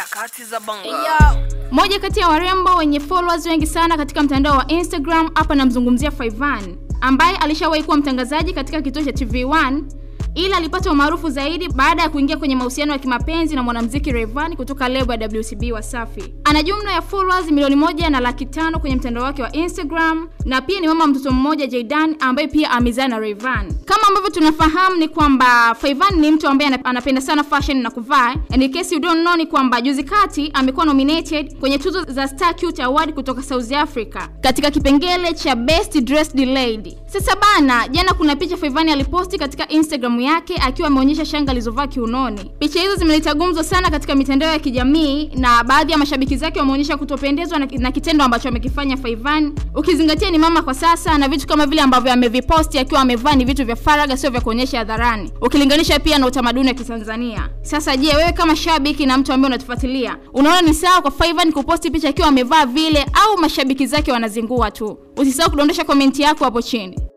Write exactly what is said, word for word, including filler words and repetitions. harakati za banga. Moja kati ya warembo wenye followers wengi sana katika mtandao wa Instagram, hapa namzungumzia Fivan, ambaye alishawahi kuwa mtangazaji katika Kitosha T V one, ila alipata umaarufu zaidi baada ya kuingia kwenye mahusiano ya kimapenzi na mwanamuziki Rayvan kutoka lebo ya W C B Wasafi. Ana jumla ya followers milioni moja na laki tano kwenye mtandao wake wa Instagram, na pia ni mama mtoto mmoja Jaydan ambaye pia amezaa na Rayvan. Kama ambavyo tunafahamu ni kwamba Fivan ni mtu ambaye anapenda sana fashion na kuvaa. And in case you don't know ni kwamba juzi Kati amekuwa nominated kwenye tuzo za Star Cute Award kutoka South Africa katika kipengele cha Best Dressed Lady. Sasa bana, jana kuna picha Fivan aliposti katika Instagram yake akiwa ameonyesha shanga alizovaa kiunoni. Picha hizo zimeleta gumzo sana katika mitandao ya kijamii, na baadhi ya mashabiki zake wameonyesha kutopendezwa na, na kitendo ambacho amekifanya Fivan. Ukizingatia ni mama kwa sasa, na vitu kama vile ambavyo ameviposti akiwa amevaa ni vitu vya faraga, sio vya kuonyesha hadharani, ukilinganisha pia na utamaduni wa Kitanzania. Sasa je, wewe kama shabiki na mtu ambaye unatufuatilia, unaona ni sawa kwa Fivan kuposti picha akiwa amevaa vile, au mashabiki zake wanazingua tu? Usisahau kudondosha komenti yako hapo chini.